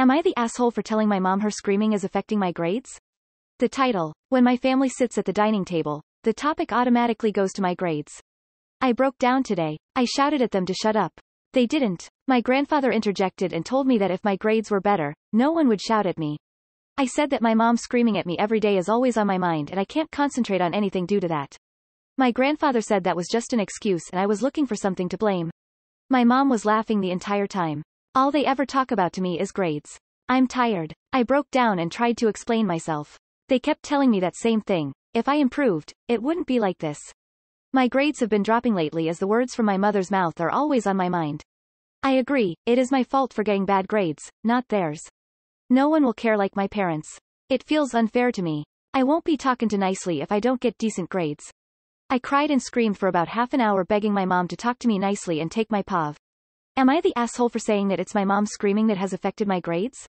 Am I the asshole for telling my mom her screaming is affecting my grades? The title. When my family sits at the dining table, the topic automatically goes to my grades. I broke down today. I shouted at them to shut up. They didn't. My grandfather interjected and told me that if my grades were better, no one would shout at me. I said that my mom screaming at me every day is always on my mind and I can't concentrate on anything due to that. My grandfather said that was just an excuse and I was looking for something to blame. My mom was laughing the entire time. All they ever talk about to me is grades. I'm tired. I broke down and tried to explain myself. They kept telling me that same thing. If I improved, it wouldn't be like this. My grades have been dropping lately as the words from my mother's mouth are always on my mind. I agree, it is my fault for getting bad grades, not theirs. No one will care like my parents. It feels unfair to me. I won't be talking to nicely if I don't get decent grades. I cried and screamed for about half an hour begging my mom to talk to me nicely and take my pav. Am I the asshole for saying that it's my mom screaming that has affected my grades?